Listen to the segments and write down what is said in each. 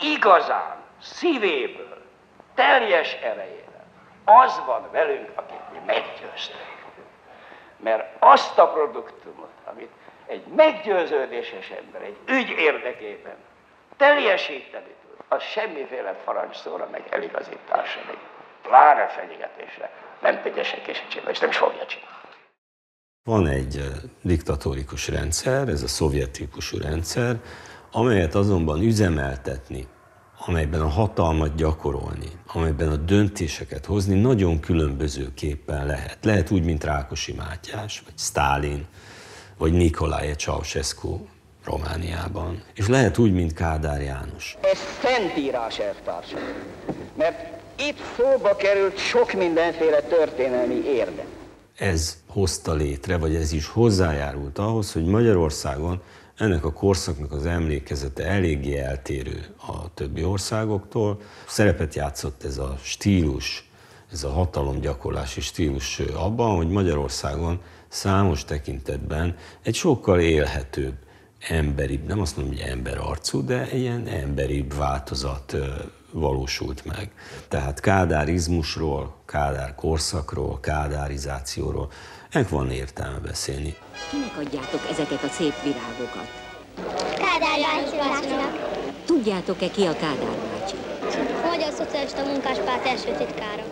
igazán, szívéből, teljes erejével, az van velünk, akit mi meggyőztünk. Mert azt a produktumot, amit egy meggyőződéses ember, egy ügy érdekében teljesíteni tud, az semmiféle parancsszóra, meg eligazításra, meg pláne fenyegetésre nem tegye senki se csinálni, és nem is fogja csinálni. Van egy diktatórikus rendszer, ez a szovjet típusú rendszer, amelyet azonban üzemeltetni, amelyben a hatalmat gyakorolni, amelyben a döntéseket hozni nagyon különbözőképpen lehet. Lehet úgy, mint Rákosi Mátyás, vagy Sztálin, vagy Nicolae Ceaușescu Romániában. És lehet úgy, mint Kádár János. Ez szentírás, elvtársak, mert itt szóba került sok mindenféle történelmi érdek. Ez hozta létre, vagy ez is hozzájárult ahhoz, hogy Magyarországon ennek a korszaknak az emlékezete eléggé eltérő a többi országoktól. Szerepet játszott ez a stílus, ez a hatalomgyakorlási stílus abban, hogy Magyarországon számos tekintetben egy sokkal élhetőbb, emberibb, nem azt mondom, hogy emberarcú, de ilyen emberibb változat valósult meg. Tehát kádárizmusról, Kádár korszakról, kádárizációról, ennek van értelme beszélni. Kinek adjátok ezeket a szép virágokat? Kádár Jánosnak. Tudjátok-e, ki a Kádár bácsi? Magyar Szocialista Munkáspárt első titkára.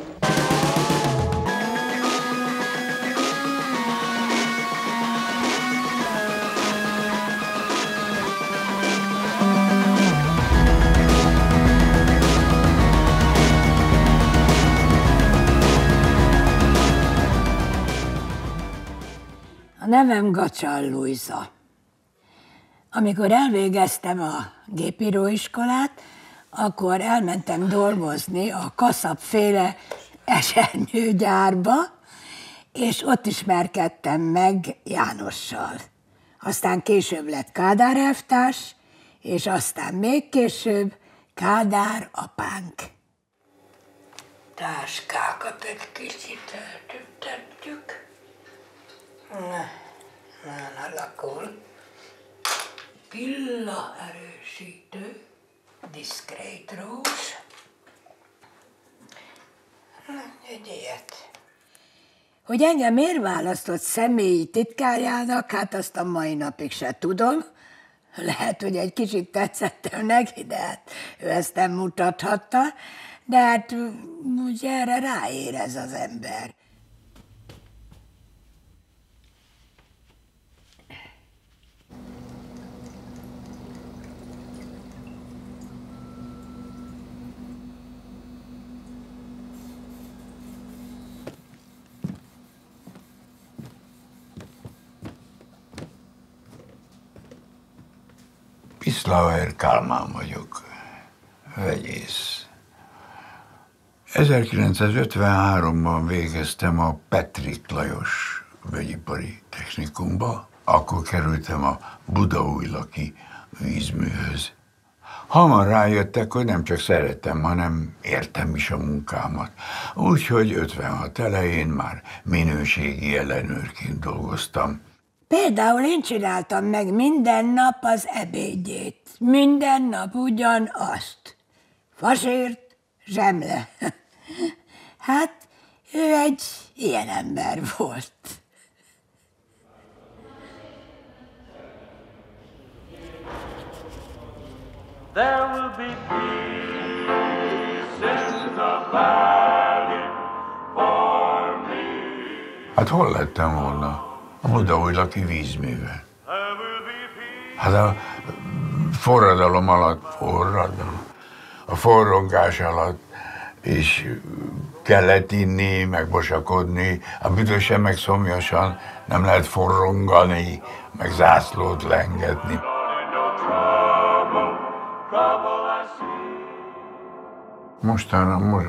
Nevem Gacsal Lujza. Amikor elvégeztem a gépíróiskolát, akkor elmentem dolgozni a kaszapféle esernyőgyárba, és ott ismerkedtem meg Jánossal. Aztán később lett Kádár elvtárs, és aztán még később Kádár apánk. Táskákat egy kicsit eltüntettük. Már alakul. Pillaerősítő, diszkrét rózs. Egy ilyet. Hogy engem miért választott személyi titkárjának, hát azt a mai napig se tudom. Lehet, hogy egy kicsit tetszettem neki, de hát ő ezt nem mutathatta. De hát ugye erre ráérez az ember. Piszlauer Kálmán vagyok, vegyész. 1953-ban végeztem a Petrik Lajos vegyipari technikumba, akkor kerültem a Budaújlaki vízműhöz. Hamar rájöttek, hogy nem csak szeretem, hanem értem is a munkámat. Úgyhogy 56 elején már minőségi ellenőrként dolgoztam. Például én csináltam meg minden nap az ebédjét. Minden nap ugyanazt. Fasírt, zsemle. Hát, ő egy ilyen ember volt. There will be peace in the valley for me. Hát hol lettem volna? A budaújlaki vízművel. Hát a forradalom alatt, a forrongás alatt is kellett inni, megbosakodni, a büdösen meg szomjasan nem lehet forrongani, meg zászlót lengetni.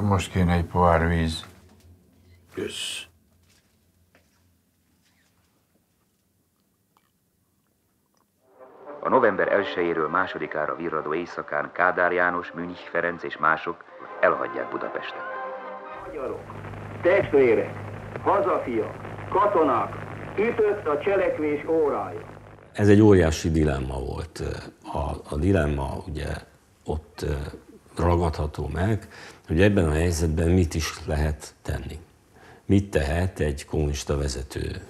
Most kéne egy pohár víz. Kösz. A november 1-éről 2-ára virradó éjszakán Kádár János, Münch Ferenc és mások elhagyják Budapestet. Magyarok, testvérek, hazafiak, katonák, ütött a cselekvés órája. Ez egy óriási dilemma volt. A dilemma ugye ott ragadható meg, hogy ebben a helyzetben mit is lehet tenni. Mit tehet egy kommunista vezető?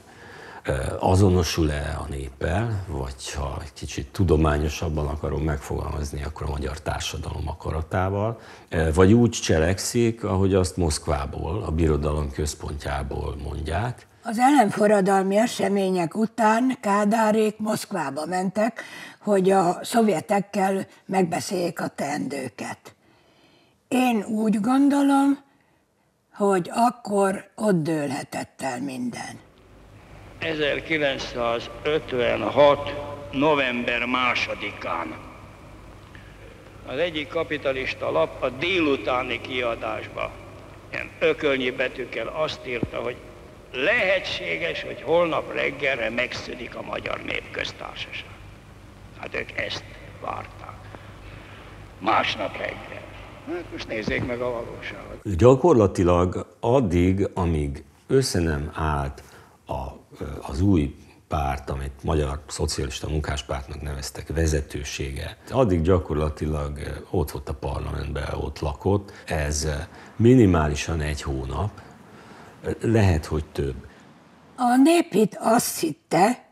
Azonosul-e a néppel, vagy ha egy kicsit tudományosabban akarom megfogalmazni, akkor a magyar társadalom akaratával, vagy úgy cselekszik, ahogy azt Moszkvából, a birodalom központjából mondják. Az ellenforradalmi események után Kádárék Moszkvába mentek, hogy a szovjetekkel megbeszéljék a teendőket. Én úgy gondolom, hogy akkor ott dőlhetett el minden. 1956. november 2-án az egyik kapitalista lap a délutáni kiadásba ilyen ökölnyi betűkkel azt írta, hogy lehetséges, hogy holnap reggelre megszűnik a Magyar Népköztársaság. Hát ők ezt várták. Másnap reggel. Hát most nézzék meg a valóságot. Gyakorlatilag addig, amíg össze nem állt az új párt, amit Magyar Szocialista Munkáspártnak neveztek, vezetősége, addig gyakorlatilag ott volt a parlamentben, ott lakott. Ez minimálisan egy hónap, lehet, hogy több. A nép itt azt hitte,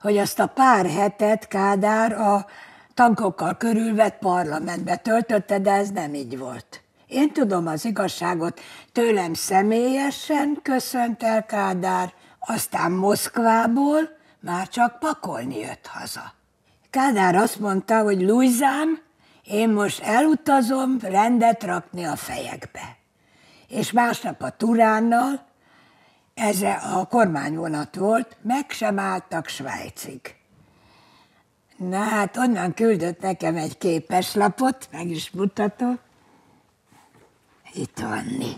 hogy azt a pár hetet Kádár a tankokkal körülvett parlamentbe töltötte, de ez nem így volt. Én tudom az igazságot, tőlem személyesen köszönt el Kádár, aztán Moszkvából már csak pakolni jött haza. Kádár azt mondta, hogy Lujzám, én most elutazom rendet rakni a fejekbe. És másnap a Turánnal, ez a kormányvonat volt, meg sem álltak Svájcig. Na hát onnan küldött nekem egy képeslapot, meg is mutatom. Itt vanni.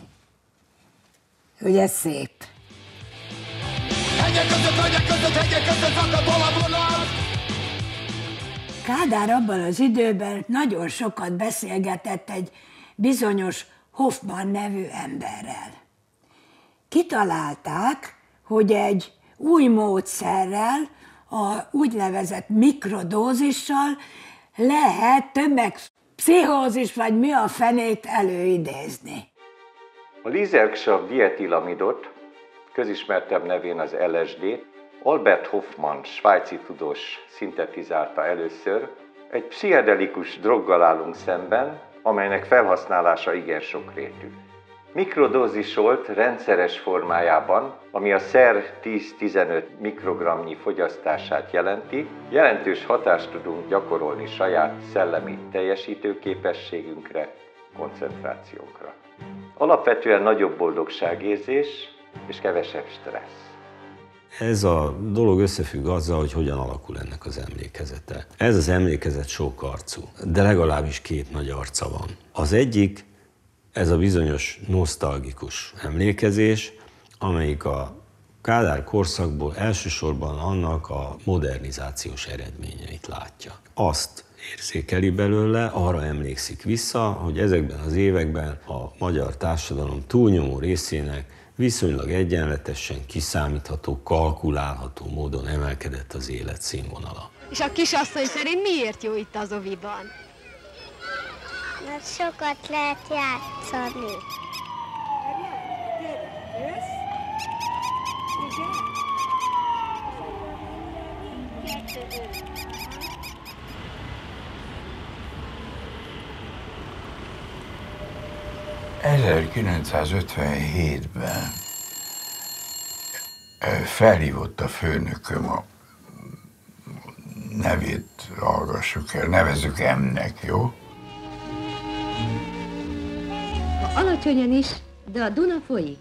Ugye szép. Kádár abban az időben nagyon sokat beszélgetett egy bizonyos Hofmann nevű emberrel. Kitalálták, hogy egy új módszerrel, a úgynevezett mikrodózissal lehet tömegpszichózis vagy mi a fenét előidézni. A lizerksav dietilamitot, közismertebb nevén az LSD-t, Albert Hofmann, svájci tudós szintetizálta először. Egy pszichedelikus droggal állunk szemben, amelynek felhasználása igen sokrétű. Mikrodózisolt rendszeres formájában, ami a szer 10-15 mikrogramnyi fogyasztását jelenti, jelentős hatást tudunk gyakorolni saját szellemi teljesítőképességünkre, koncentrációnkra. Alapvetően nagyobb boldogságérzés és kevesebb stressz. Ez a dolog összefügg azzal, hogy hogyan alakul ennek az emlékezete. Ez az emlékezet sok arcú, de legalábbis két nagy arca van. Az egyik, ez a bizonyos nosztalgikus emlékezés, amelyik a Kádár korszakból elsősorban annak a modernizációs eredményeit látja. Azt érzékeli belőle, arra emlékszik vissza, hogy ezekben az években a magyar társadalom túlnyomó részének viszonylag egyenletesen, kiszámítható, kalkulálható módon emelkedett az élet színvonala. És a kisasszony szerint miért jó itt az oviban? Mert sokat lehet játszani. ...1957-ben felhívott a főnököm, a nevét hallgassuk el, nevezzük M-nek, jó? Alacsonyan is, de a Duna folyik.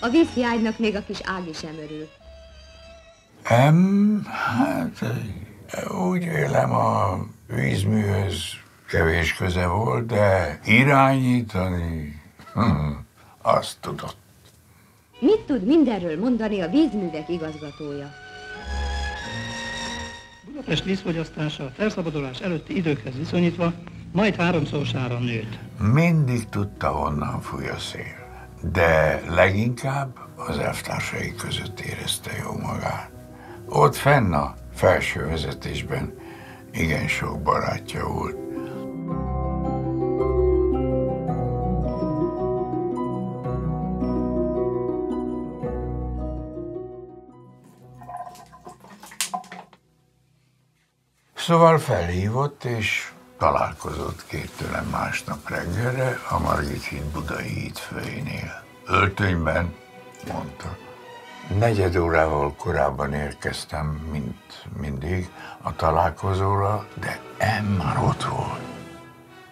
A vízhiánynak még a kis Ági sem örül. M, hát úgy élem, a vízműhöz kevés köze volt, de irányítani, azt tudott. Mit tud mindenről mondani a vízművek igazgatója? Budapest vízfogyasztása a felszabadulás előtti időkhez viszonyítva majd háromszorosára nőtt. Mindig tudta, honnan fúj a szél, de leginkább az elvtársai között érezte jó magát. Ott fenn a felső vezetésben igen sok barátja volt. Szóval felhívott, és találkozott két tőlem másnap reggelre a Margit Híd Budai hídfőjénél. Öltönyben, mondta. Negyed órával korábban érkeztem, mint mindig a találkozóra, de már ott volt.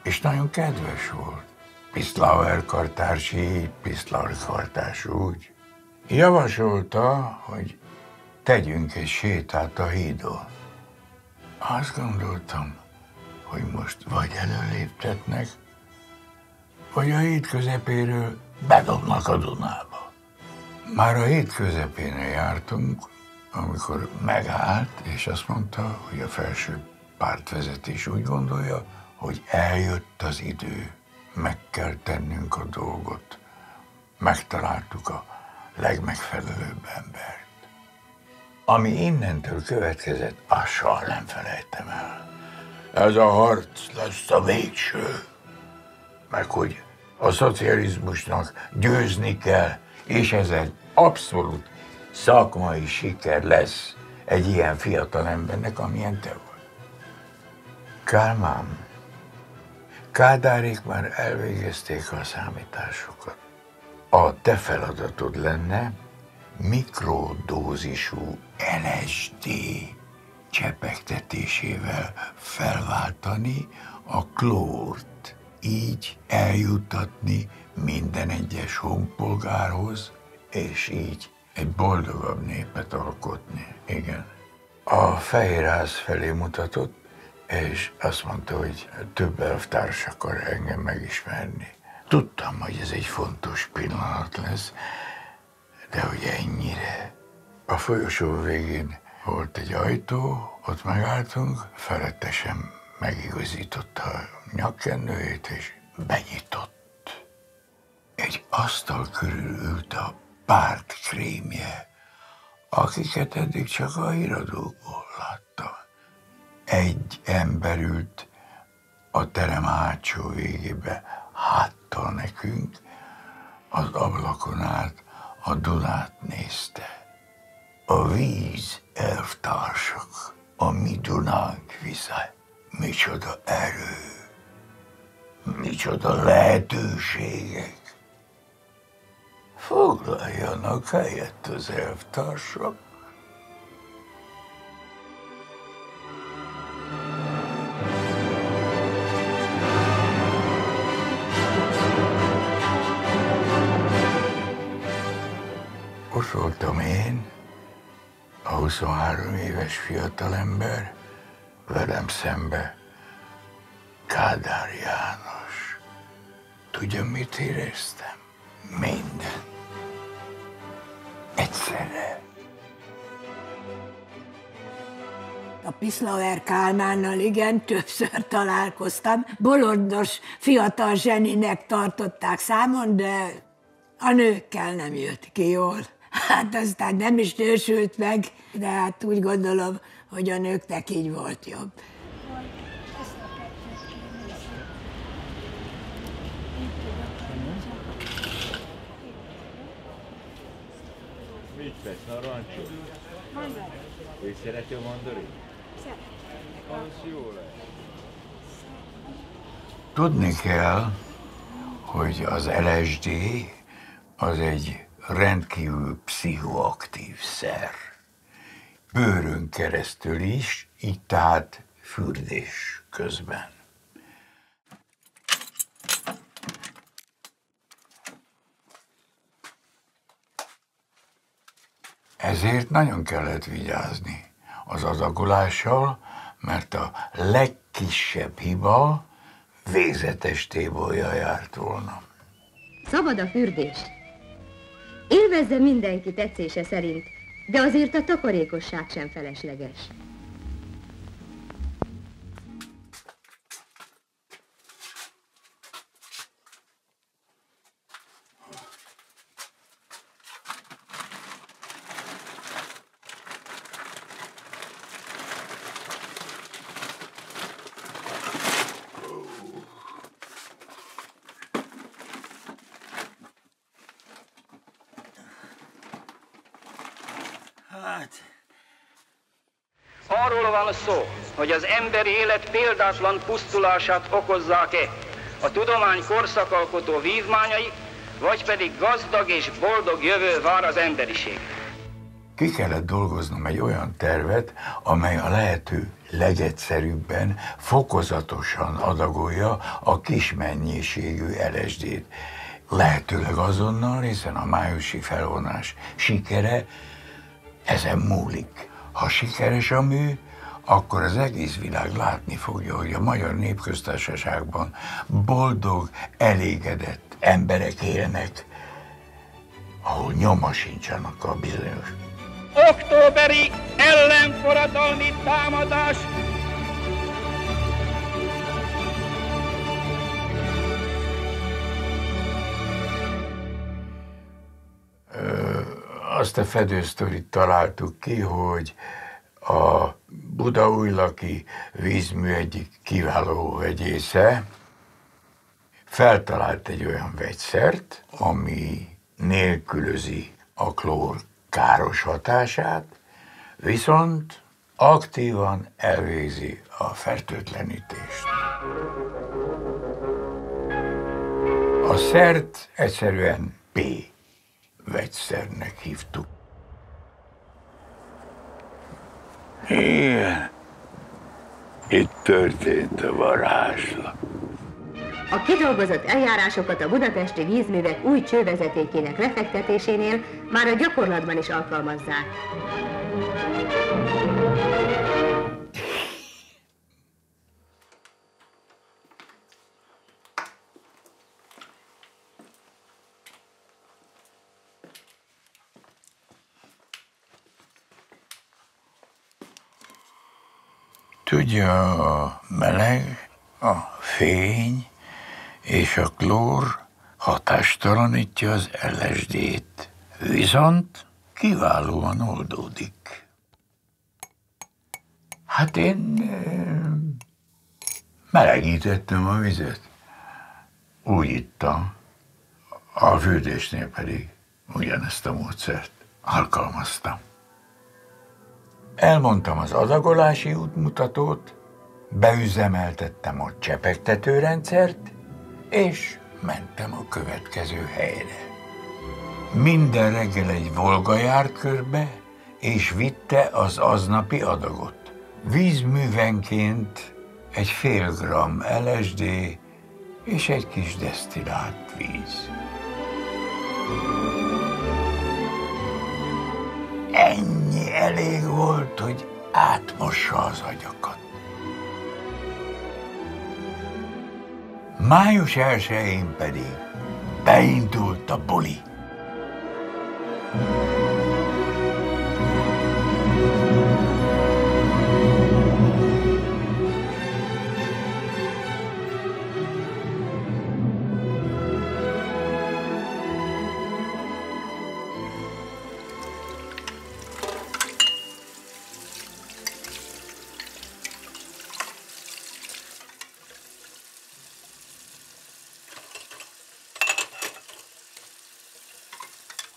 És nagyon kedves volt. Piszlauer kartárs így, Piszlauer kartárs úgy. Javasolta, hogy tegyünk egy sétát a hídon. Azt gondoltam, hogy most vagy előléptetnek, vagy a híd közepéről bedobnak a Dunába. Már a híd közepénél jártunk, amikor megállt, és azt mondta, hogy a felső pártvezetés úgy gondolja, hogy eljött az idő, meg kell tennünk a dolgot. Megtaláltuk a legmegfelelőbb embert. Ami innentől következett, azt soha nem felejtem el. Ez a harc lesz a végső. Meg hogy a szocializmusnak győzni kell, és ez egy abszolút szakmai siker lesz egy ilyen fiatal embernek, amilyen te vagy. Kálmán, Kádárék már elvégezték a számításokat. A te feladatod lenne, mikrodózisú LSD csepegtetésével felváltani a klórt, így eljutatni minden egyes honpolgárhoz, és így egy boldogabb népet alkotni. Igen. A Fehérház felé mutatott, és azt mondta, hogy több elvtárs akar engem megismerni. Tudtam, hogy ez egy fontos pillanat lesz, de hogy ennyire. A folyosó végén volt egy ajtó, ott megálltunk, felettesem megigazította a nyakkendőjét, és benyitott. Egy asztal körül ült a párt krémje, akiket eddig csak a híradókból láttam. Egy ember ült a terem hátsó végébe, háttal nekünk, az ablakon át a Dunát nézte. A víz, elvtársak, a mi Dunánk vize. Micsoda erő, micsoda lehetőségek. Foglaljanak helyet az elvtársak. Ott voltam én, a 23 éves fiatalember, velem szembe Kádár János. Tudja, mit éreztem? Minden. Egyszerre. A Piszlauer Kálmánnal igen, többször találkoztam. Bolondos fiatal zseninek tartották számon, de a nőkkel nem jött ki jól. Hát aztán nem is nősült meg, de hát úgy gondolom, hogy a nőknek így volt jobb. Mit vesz, narancsot? Mandarin. Ő szereti a mandarin? Szereti. Az jó lesz. Tudni kell, hogy az LSD az egy rendkívül pszichoaktív szer. Bőrön keresztül is, így tehát fürdés közben. Ezért nagyon kellett vigyázni az adagolással, mert a legkisebb hiba végzetes tébolyja járt volna. Szabad a fürdés! Élvezze mindenki tetszése szerint, de azért a takarékosság sem felesleges. Hát... Arról van szó, hogy az emberi élet példátlan pusztulását okozzák-e a tudomány korszakalkotó vívmányai, vagy pedig gazdag és boldog jövő vár az emberiség. Ki kellett dolgoznom egy olyan tervet, amely a lehető legegyszerűbben fokozatosan adagolja a kis mennyiségű LSD-t. Lehetőleg azonnal, hiszen a májusi felvonás sikere ezen múlik. Ha sikeres a mű, akkor az egész világ látni fogja, hogy a Magyar Népköztársaságban boldog, elégedett emberek élnek, ahol nyoma sincs annak a bizonyos. Októberi ellenforradalmi támadás! Azt a fedősztorit találtuk ki, hogy a Budaújlaki vízmű egyik kiváló vegyésze feltalált egy olyan vegyszert, ami nélkülözi a klór káros hatását, viszont aktívan elvégzi a fertőtlenítést. A szert egyszerűen P vegyszernek hívtuk. Igen, itt történt a varázslat. A kidolgozott eljárásokat a budapesti vízművek új csővezetékének lefektetésénél már a gyakorlatban is alkalmazzák. Tudja, a meleg, a fény és a klór hatástalanítja az LSD-t, viszont kiválóan oldódik. Hát én melegítettem a vizet, úgy ittam, a fürdésnél pedig ugyanezt a módszert alkalmaztam. Elmondtam az adagolási útmutatót, beüzemeltettem a csepegtetőrendszert, és mentem a következő helyre. Minden reggel egy Volga járt körbe, és vitte az aznapi adagot. Vízművenként egy fél gramm LSD és egy kis desztillált víz. Ennyi elég volt, hogy átmossa az agyakat. Május 1-én pedig beindult a buli.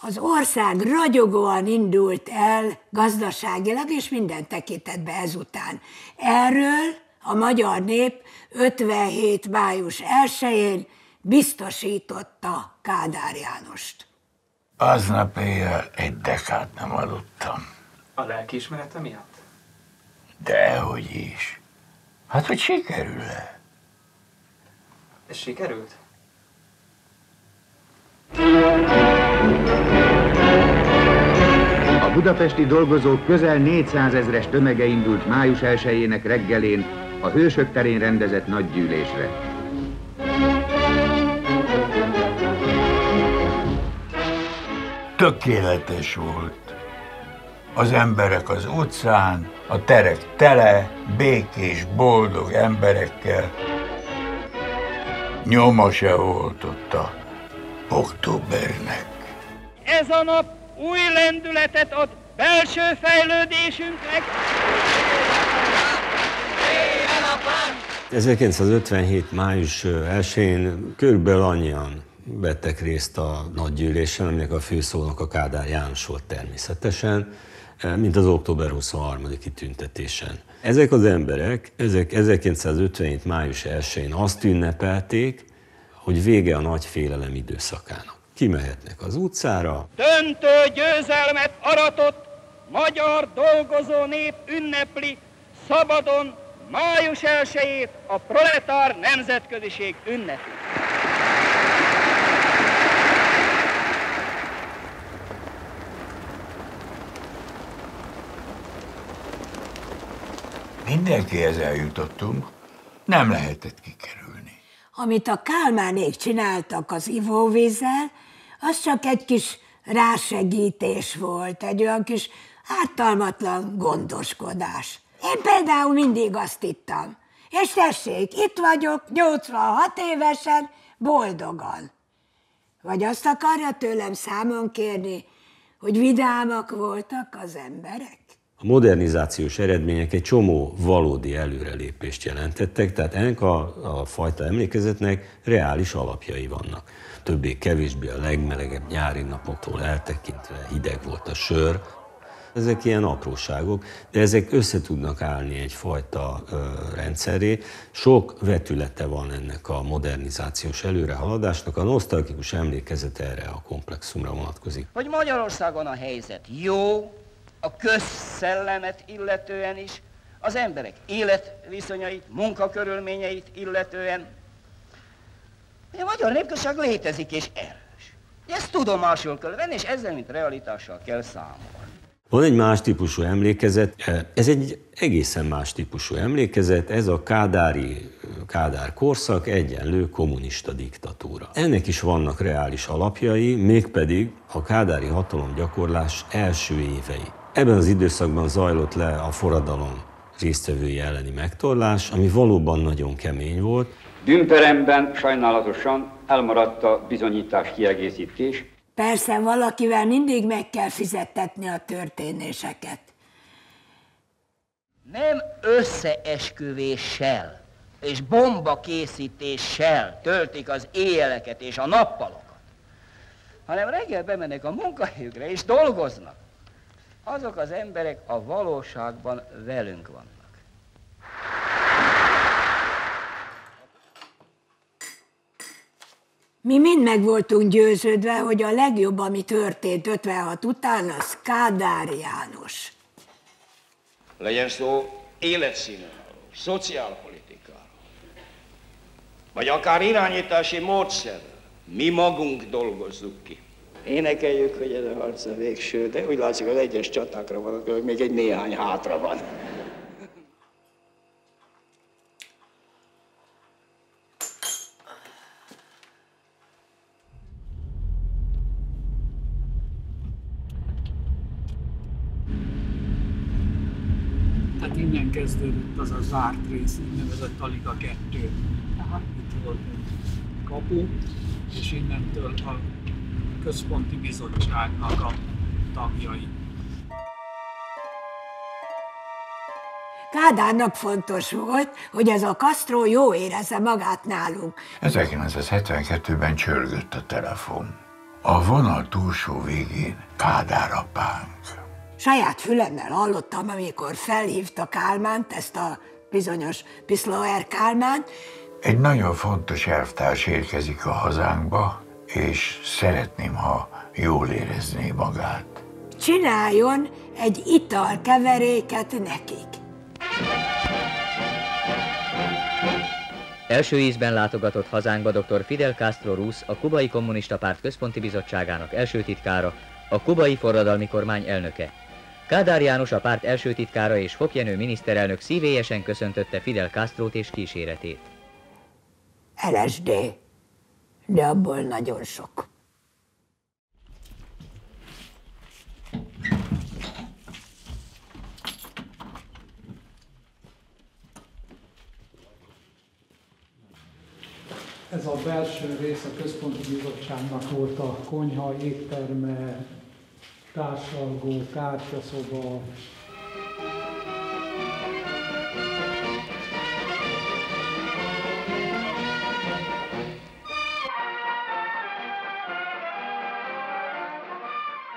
Az ország ragyogóan indult el gazdaságilag és minden tekintetben ezután. Erről a magyar nép 57. május 1-én biztosította Kádár Jánost. Aznap éjjel egy dekát nem aludtam. A lelkiismerete miatt? Dehogy is. Hát, hogy sikerül-e? Ez sikerült? A budapesti dolgozók közel 400 000-es tömege indult május 1-jének reggelén a Hősök terén rendezett nagygyűlésre. Tökéletes volt. Az emberek az utcán, a terek tele, békés, boldog emberekkel. Nyoma se volt ott a októbernek. Ez a nap új lendületet ad belső fejlődésünknek. 1957. május 1-én körülbelül annyian vettek részt a nagygyűlésen, aminek a főszónoka Kádár János volt természetesen, mint az október 23-i tüntetésen. Ezek az emberek 1957. május 1-én azt ünnepelték, hogy vége a nagy félelem időszakának. Kimehetnek az utcára. Döntő győzelmet aratott magyar dolgozó nép ünnepli szabadon május 1-ét, a proletár nemzetköziség ünnepli. Mindenkihez eljutottunk, nem lehetett kikerülni. Amit a Kálmánék csináltak az ivóvízzel, az csak egy kis rásegítés volt, egy olyan kis ártalmatlan gondoskodás. Én például mindig azt ittam. És tessék, itt vagyok, 86 évesen, boldogan. Vagy azt akarja tőlem számon kérni, hogy vidámak voltak az emberek? A modernizációs eredmények egy csomó valódi előrelépést jelentettek, tehát ennek a fajta emlékezetnek reális alapjai vannak. Többé-kevésbé a legmelegebb nyári napoktól eltekintve hideg volt a sör. Ezek ilyen apróságok, de ezek össze tudnak állni egyfajta rendszerré. Sok vetülete van ennek a modernizációs előrehaladásnak, a nosztalgikus emlékezet erre a komplexumra vonatkozik. Hogy Magyarországon a helyzet jó, a közszellemet illetően is, az emberek életviszonyait, munkakörülményeit illetően. A Magyar Népköztársaság létezik és erős. Ezt tudomásul kell venni, és ezzel, mint realitással kell számolni. Van egy más típusú emlékezet, ez egy egészen más típusú emlékezet, ez a Kádár korszak egyenlő kommunista diktatúra. Ennek is vannak reális alapjai, mégpedig a kádári hatalomgyakorlás első évei. Ebben az időszakban zajlott le a forradalom résztvevői elleni megtorlás, ami valóban nagyon kemény volt. Bűnperemben sajnálatosan elmaradt a bizonyítás kiegészítés. Persze valakivel mindig meg kell fizettetni a történéseket. Nem összeesküvéssel és bombakészítéssel töltik az éjjeleket és a nappalokat, hanem reggel bemennek a munkahelyükre és dolgoznak. Azok az emberek a valóságban velünk vannak. Mi mind meg voltunk győződve, hogy a legjobb, ami történt 56 után, az Kádár János. Legyen szó életszínvonalról, szociálpolitikáról, vagy akár irányítási módszerről. Mi magunk dolgozzuk ki. Énekeljük, hogy ez a harc a végső, de úgy látszik, az egyes csatákra vonatkozik, hogy még egy néhány hátra van. Innen kezdődött az a zárt rész, úgynevezett Aliga 2. Tehát itt volt egy kapu, és innentől a központi bizottságnak a tagjai. Kádárnak fontos volt, hogy ez a Castro jó érezze magát nálunk. 1972-ben csörgött a telefon. A vonal túlsó végén Kádár apánk. Saját fülemmel hallottam, amikor felhívta Kálmánt, ezt a bizonyos Piszlauer Kálmánt. Egy nagyon fontos elvtárs érkezik a hazánkba, és szeretném, ha jól érezné magát. Csináljon egy italkeveréket nekik. Első ízben látogatott hazánkba dr. Fidel Castro Rus, a Kubai Kommunista Párt központi bizottságának első titkára, a kubai forradalmi kormány elnöke. Kádár János, a párt első titkára és Fokjenő miniszterelnök szívélyesen köszöntötte Fidel Castrót és kíséretét. LSD, de abból nagyon sok. Ez a belső rész a központi bizottságnak volt a konyha, étterme, társalgó, kártyaszoba.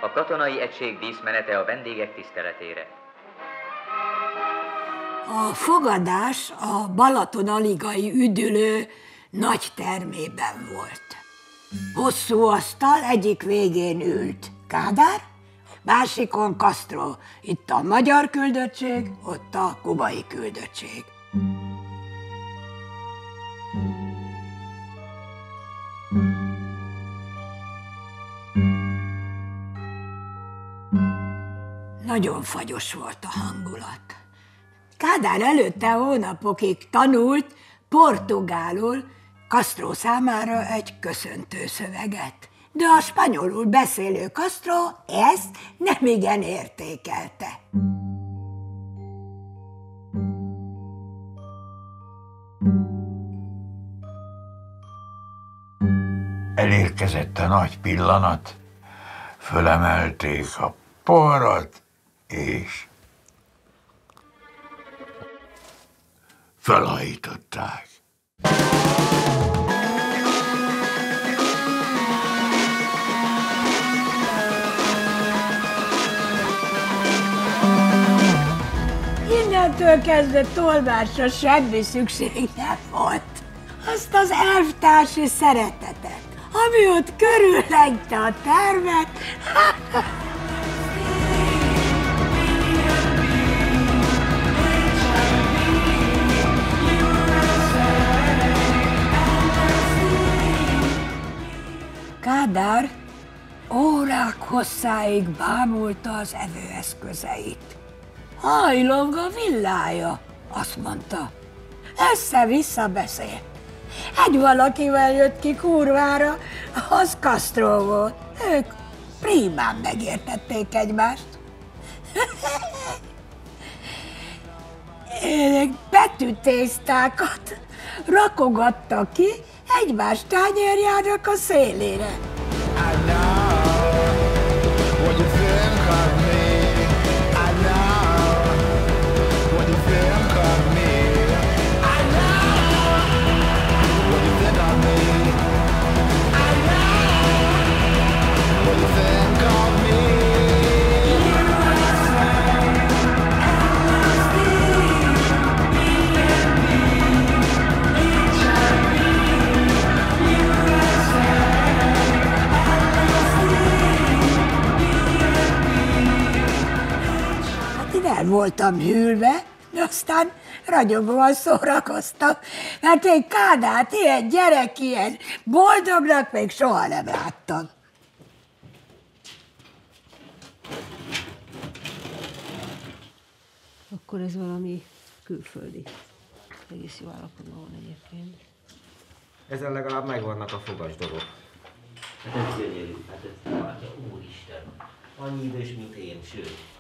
A katonai egység díszmenete a vendégek tiszteletére. A fogadás a Balatonaligai üdülő nagy termében volt. Hosszú asztal, egyik végén ült Kádár, másikon Castro. Itt a magyar küldöttség, ott a kubai küldöttség. Nagyon fagyos volt a hangulat. Kádár előtte hónapokig tanult portugálul Castro számára egy köszöntő szöveget. De a spanyolul beszélő Castro ezt nemigen értékelte. Elérkezett a nagy pillanat, fölemelték a poharat, és felhajították. Innentől kezdve tolvásra semmi szükség nem volt. Azt az elvtársi szeretetet, ami ott körülengte a termet, Kádár órák hosszáig bámulta az evőeszközeit. Hajlong a villája, azt mondta. Össze-vissza beszélt. Egy valakivel jött ki kurvára, az Castro volt. Ők primán megértették egymást. Betűtésztákat rakogattak ki egymás tányérjának a szélére. Voltam hűlve, de aztán ragyogóan szórakoztam, mert én Kádárt ilyen gyerek, ilyen boldognak még soha nem láttam. Akkor ez valami külföldi. Egész jó állapotban van egyébként. Ezen legalább megvannak a fogasdobok. Hát ez gyönyörű, hát ez látja, úristen, annyi idős, mint én, sőt.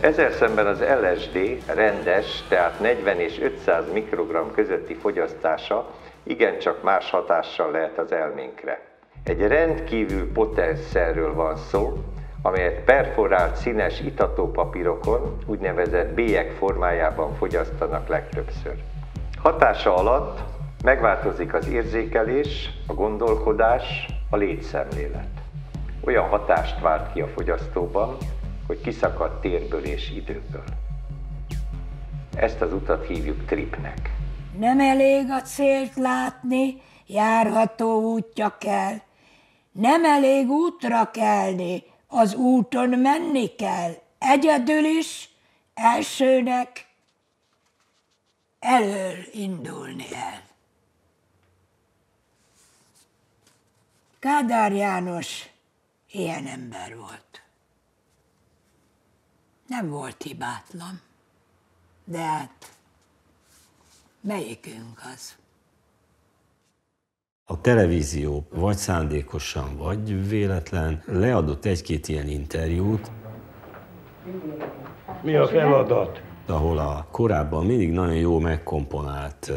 Ezzel szemben az LSD rendes, tehát 40 és 500 mikrogram közötti fogyasztása igencsak más hatással lehet az elménkre. Egy rendkívül potensszerről van szó, amelyet perforált színes itatópapírokon, úgynevezett bélyek formájában fogyasztanak legtöbbször. Hatása alatt megváltozik az érzékelés, a gondolkodás, a létszemlélet. Olyan hatást vált ki a fogyasztóban, hogy kiszakadt térből és időből. Ezt az utat hívjuk tripnek. Nem elég a célt látni, járható útja kell. Nem elég útra kelni, az úton menni kell. Egyedül is elsőnek elől indulni el. Kádár János ilyen ember volt. Nem volt hibátlan, de hát melyikünk az? A televízió vagy szándékosan, vagy véletlen leadott egy-két ilyen interjút. Mi a feladat? Ahol a korábban mindig nagyon jó megkomponált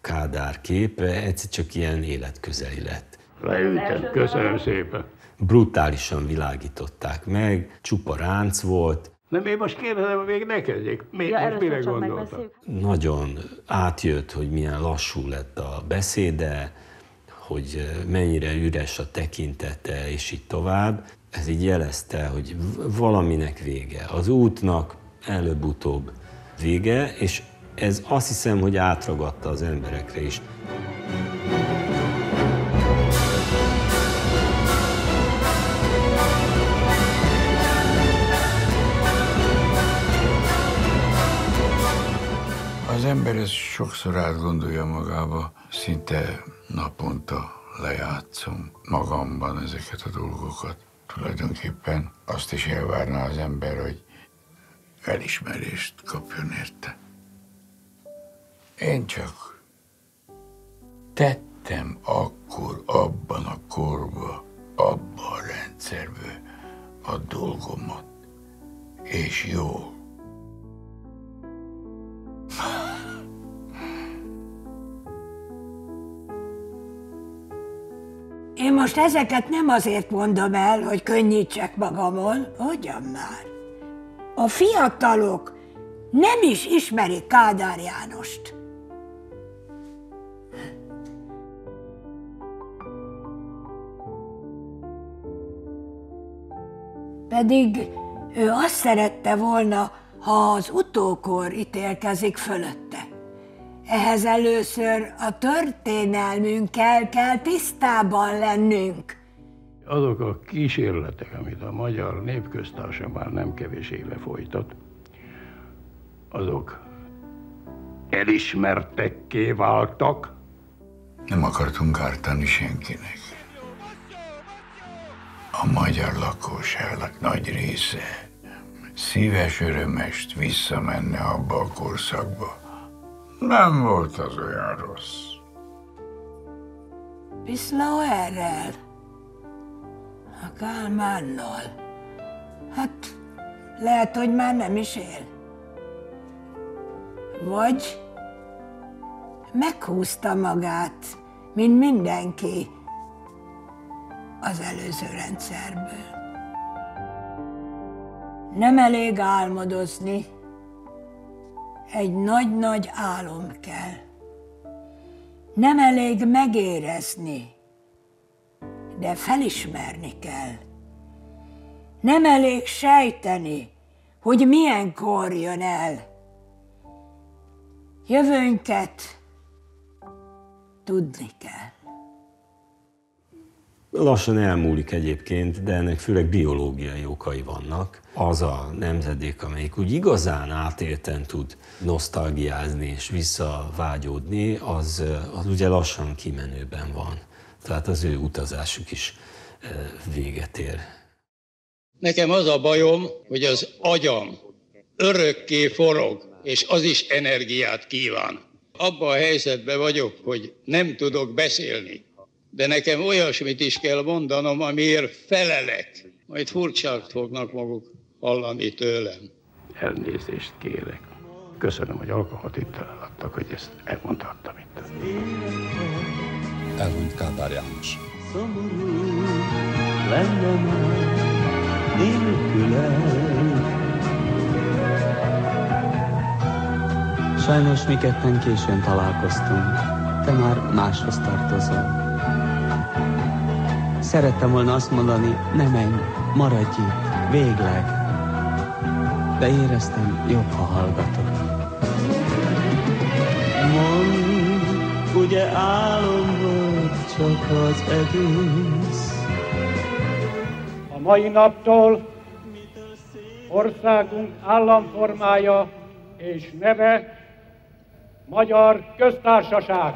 Kádár kép, egyszer csak ilyen életközeli lett. Leültem, köszönöm szépen. Brutálisan világították meg, csupa ránc volt. Nem, én most kérdezem, még ne kezdjék. Most mire gondoltam? Nagyon átjött, hogy milyen lassú lett a beszéde, hogy mennyire üres a tekintete, és így tovább. Ez így jelezte, hogy valaminek vége. Az útnak előbb-utóbb vége, és ez azt hiszem, hogy átragadta az emberekre is. Az ember ezt sokszor átgondolja magába, szinte naponta lejátszom magamban ezeket a dolgokat. Tulajdonképpen azt is elvárná az ember, hogy elismerést kapjon érte. Én csak tettem akkor abban a korban, abban a rendszerben a dolgomat, és jól. Én most ezeket nem azért mondom el, hogy könnyítsek magamon, hogyan már. A fiatalok nem is ismerik Kádár Jánost. Pedig ő azt szerette volna, ha az utókor ítélkezik fölötte. Ehhez először a történelmünkkel kell tisztában lennünk. Azok a kísérletek, amit a Magyar Népköztársaság már nem kevés éve folytat, azok elismertekké váltak. Nem akartunk ártani senkinek. A magyar lakosságnak nagy része szíves örömest visszamenne abba a korszakba. Nem volt az olyan rossz. Piszlauerrel, a Kálmánnal, hát lehet, hogy már nem is él. Vagy meghúzta magát, mint mindenki az előző rendszerből. Nem elég álmodozni. Egy nagy-nagy álom kell. Nem elég megérezni, de felismerni kell. Nem elég sejteni, hogy milyen kor jön el. Jövőnket tudni kell. Lassan elmúlik egyébként, de ennek főleg biológiai okai vannak. Az a nemzedék, amelyik úgy igazán átélten tud nosztalgiázni és visszavágyódni, az ugye lassan kimenőben van. Tehát az ő utazásuk is véget ér. Nekem az a bajom, hogy az agyam örökké forog, és az is energiát kíván. Abban a helyzetben vagyok, hogy nem tudok beszélni. De nekem olyasmit is kell mondanom, amiért felelek. Majd furcsát fognak maguk hallani tőlem. Elnézést kérek. Köszönöm, hogy alkalmat itt adtak, hogy ezt elmondhattam itt. Elhunyt Kádár János. Szomorú lenne már nélkülem. Sajnos mi ketten későn találkoztunk. Te már máshoz tartozol. Szerettem volna azt mondani, ne menj, maradj itt, végleg. De éreztem, jobb, ha hallgatok. Mondd, ugye álom volt csak az egész. A mai naptól országunk államformája és neve Magyar Köztársaság.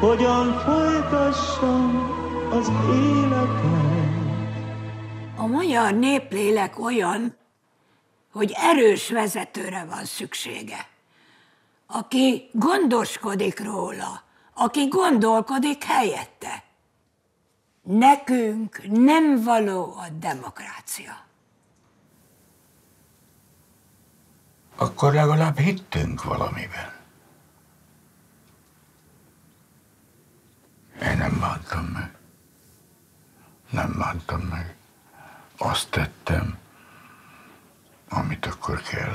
Hogyan folytassam az életem. A magyar néplélek olyan, hogy erős vezetőre van szüksége, aki gondoskodik róla, aki gondolkodik helyette. Nekünk nem való a demokrácia. Akkor legalább hittünk valamiben. Én nem bántam meg. Nem bántam meg. Azt tettem, amit akkor kell.